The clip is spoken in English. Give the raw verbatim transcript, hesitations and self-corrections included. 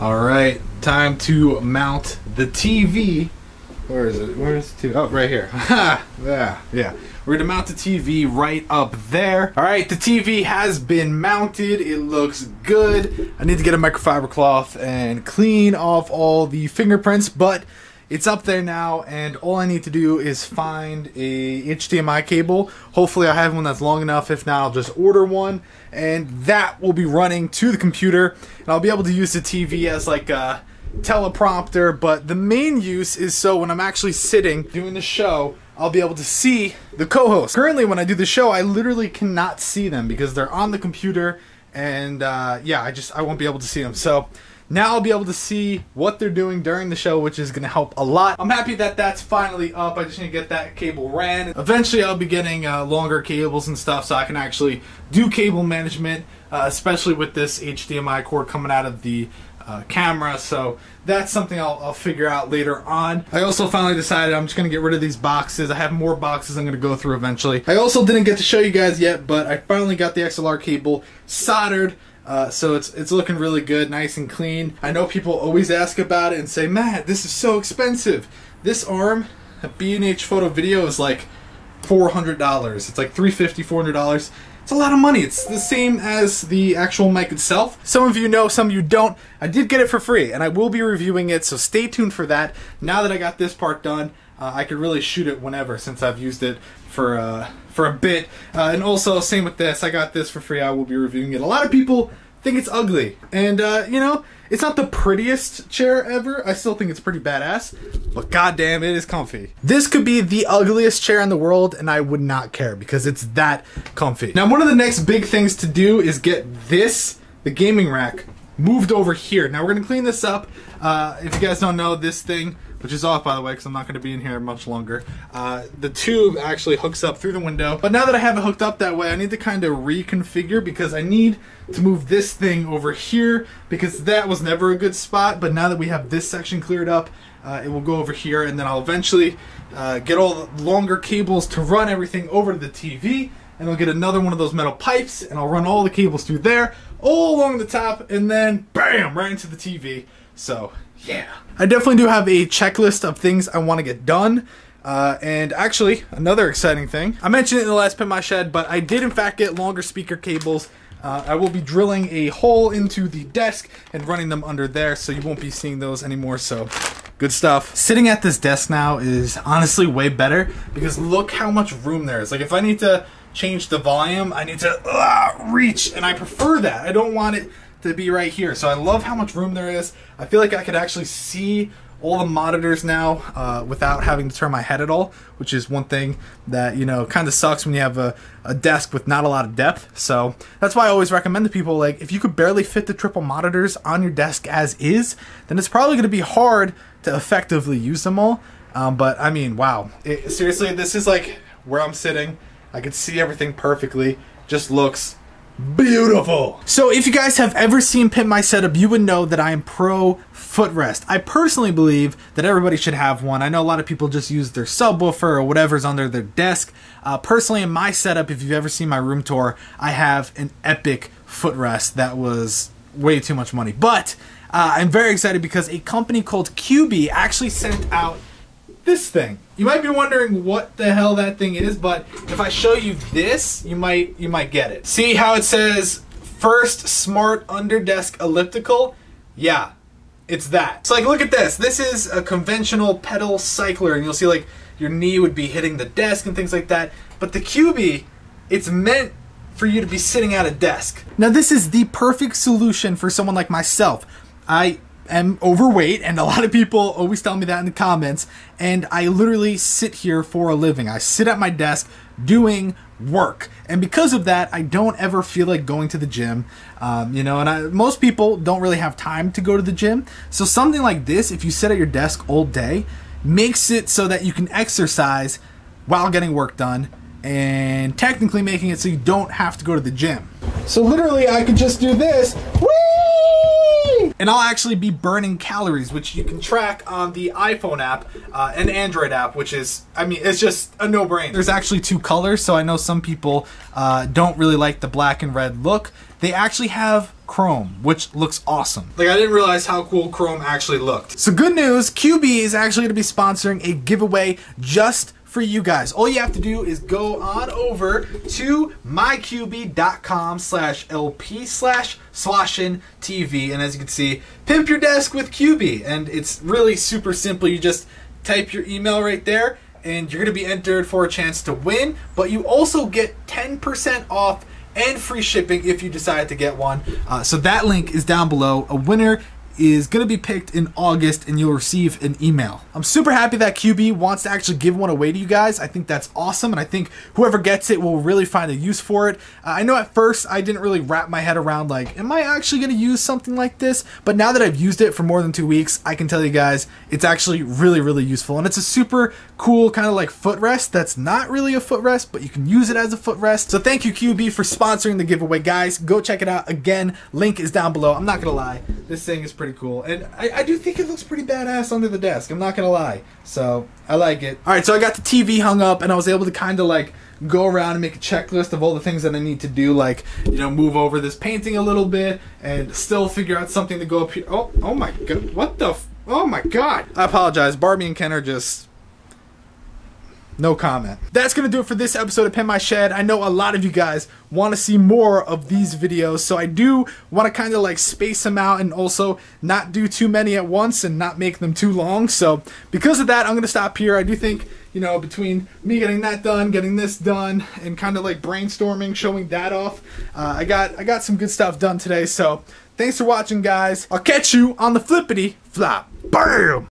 All right, time to mount the T V. Where is it? Where is the T V? Oh, right here. yeah, yeah. We're gonna mount the T V right up there. All right, the T V has been mounted. It looks good. I need to get a microfiber cloth and clean off all the fingerprints, but it's up there now, and all I need to do is find a H D M I cable. Hopefully I have one that's long enough. If not, I'll just order one, and that will be running to the computer, and I'll be able to use the T V as like a teleprompter, but the main use is so when I'm actually sitting doing the show, I'll be able to see the co-host. Currently when I do the show, I literally cannot see them because they're on the computer, and uh, yeah, I just I won't be able to see them. So now I'll be able to see what they're doing during the show, which is gonna help a lot. I'm happy that that's finally up. I just need to get that cable ran. Eventually I'll be getting uh, longer cables and stuff so I can actually do cable management, uh, especially with this H D M I cord coming out of the Uh, camera, so that's something I'll, I'll figure out later on. I also finally decided I'm just gonna get rid of these boxes. I have more boxes I'm gonna go through eventually. I also didn't get to show you guys yet, but I finally got the X L R cable soldered, uh, so it's it's looking really good, nice and clean. I know people always ask about it and say, "Matt, this is so expensive." This arm, a B and H photo video, is like four hundred dollars. It's like three fifty, four hundred dollars. It's a lot of money. It's the same as the actual mic itself. Some of you know, some of you don't. I did get it for free, and I will be reviewing it, so stay tuned for that. Now that I got this part done, uh, I could really shoot it whenever, since I've used it for uh, for a bit. Uh, and also, same with this. I got this for free. I will be reviewing it. A lot of people think it's ugly, and uh, you know, it's not the prettiest chair ever. I still think it's pretty badass, but goddamn, it is comfy. This could be the ugliest chair in the world, and I would not care because it's that comfy. Now, one of the next big things to do is get this, the gaming rack, moved over here. Now, we're gonna clean this up. Uh, if you guys don't know, this thing, which is off by the way, because I'm not gonna be in here much longer. Uh, the tube actually hooks up through the window. But now that I have it hooked up that way, I need to kind of reconfigure because I need to move this thing over here because that was never a good spot. But now that we have this section cleared up, uh, it will go over here, and then I'll eventually uh, get all the longer cables to run everything over to the T V, and I'll get another one of those metal pipes, and I'll run all the cables through there, all along the top, and then bam, right into the T V. So, yeah. I definitely do have a checklist of things I want to get done. Uh, and actually, another exciting thing. I mentioned it in the last Pimp My Shed, but I did in fact get longer speaker cables. Uh, I will be drilling a hole into the desk and running them under there, so you won't be seeing those anymore, so good stuff. Sitting at this desk now is honestly way better because look how much room there is. Like if I need to change the volume, I need to uh, reach, and I prefer that. I don't want it to be right here. So I love how much room there is. I feel like I could actually see all the monitors now uh, without having to turn my head at all, which is one thing that, you know, kind of sucks when you have a, a desk with not a lot of depth. So that's why I always recommend to people, like, if you could barely fit the triple monitors on your desk as is, then it's probably gonna be hard to effectively use them all. Um, but I mean, wow. It, seriously, this is like where I'm sitting. I could see everything perfectly, just looks beautiful. So if you guys have ever seen Pimp My Setup, you would know that I am pro footrest. I personally believe that everybody should have one. I know a lot of people just use their subwoofer or whatever's under their desk. Uh, personally, in my setup, if you've ever seen my room tour, I have an epic footrest that was way too much money. But uh, I'm very excited because a company called Cubii actually sent out this thing. You might be wondering what the hell that thing is, but if I show you this, you might you might get it. See how it says first smart under desk elliptical? Yeah, it's that. It's like, look at this. This is a conventional pedal cycler, and you'll see like your knee would be hitting the desk and things like that. But the Cubii, it's meant for you to be sitting at a desk. Now this is the perfect solution for someone like myself. I I'm overweight, and a lot of people always tell me that in the comments, and I literally sit here for a living. I sit at my desk doing work, and because of that, I don't ever feel like going to the gym, um, you know, and I, most people don't really have time to go to the gym, so something like this, if you sit at your desk all day, makes it so that you can exercise while getting work done, and technically making it so you don't have to go to the gym. So literally, I could just do this. Whee! And I'll actually be burning calories, which you can track on the iPhone app uh, and Android app, which is, I mean, it's just a no-brainer. There's actually two colors, so I know some people uh, don't really like the black and red look. They actually have Chrome, which looks awesome. Like, I didn't realize how cool Chrome actually looked. So good news, Cubii is actually gonna be sponsoring a giveaway just for you guys. All you have to do is go on over to my Q B dot com slash L P slash swashin T V, and as you can see, pimp your desk with Cubii. And it's really super simple. You just type your email right there and you're gonna be entered for a chance to win, but you also get ten percent off and free shipping if you decide to get one. Uh, so that link is down below. A winner is gonna be picked in August and you'll receive an email. I'm super happy that Cubii wants to actually give one away to you guys. I think that's awesome, and I think whoever gets it will really find a use for it. Uh, I know at first I didn't really wrap my head around, like, am I actually gonna use something like this? But now that I've used it for more than two weeks, I can tell you guys it's actually really, really useful. And it's a super cool kind of like footrest that's not really a footrest, but you can use it as a footrest. So thank you, Cubii, for sponsoring the giveaway, guys. Go check it out. Again, link is down below. I'm not gonna lie, this thing is pretty cool, and I, I do think it looks pretty badass under the desk, I'm not gonna lie, so I like it. Alright, so I got the T V hung up and I was able to kind of like go around and make a checklist of all the things that I need to do, like, you know, move over this painting a little bit and still figure out something to go up here. Oh, oh my god, what the f oh my god, I apologize, Barbie and Ken are just no comment. That's gonna do it for this episode of Pimp My Shed. I know a lot of you guys want to see more of these videos, so I do want to kind of like space them out and also not do too many at once and not make them too long. So because of that, I'm gonna stop here. I do think, you know, between me getting that done, getting this done, and kind of like brainstorming, showing that off, uh, I got I got some good stuff done today. So thanks for watching, guys. I'll catch you on the flippity flop. Bam!